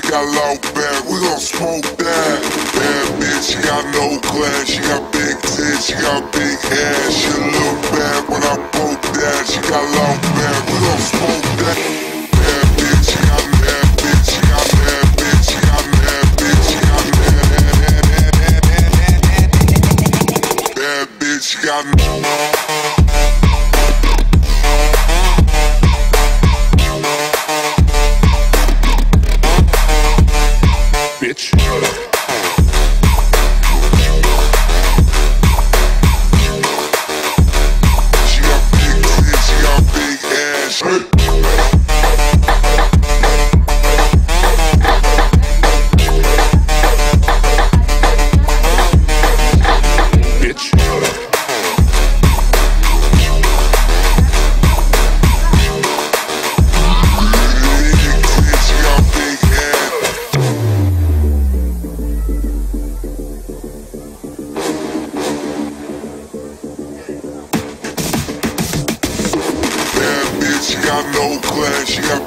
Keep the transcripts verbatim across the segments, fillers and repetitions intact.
bitch got loud back, we gon' smoke that. Bad bitch, she got no class, she got big tits, she got big ass. She look bad when I poke that, she got loud back, we gon' smoke that. Bad bitch, she got mad bitch, she got mad bitch, she got mad bitch, she got mad. Bad bitch, she got mad. Bitch. She got big tits, she got big ass. Hey. Bitch.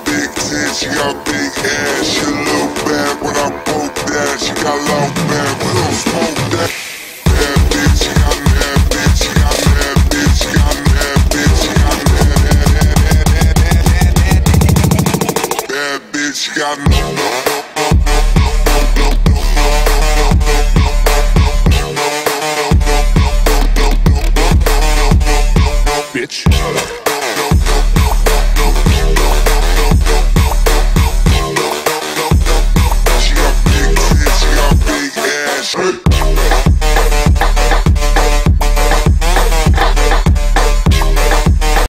Big tits, she got big ass. She got no class, she got big tits, she got big ass. She look bad when I poke that, she got loud bad, we don't smoke that. Bad bitch, she got mad bitch, she got mad bitch, she got mad bitch, she got mad. Bad bitch, she got no.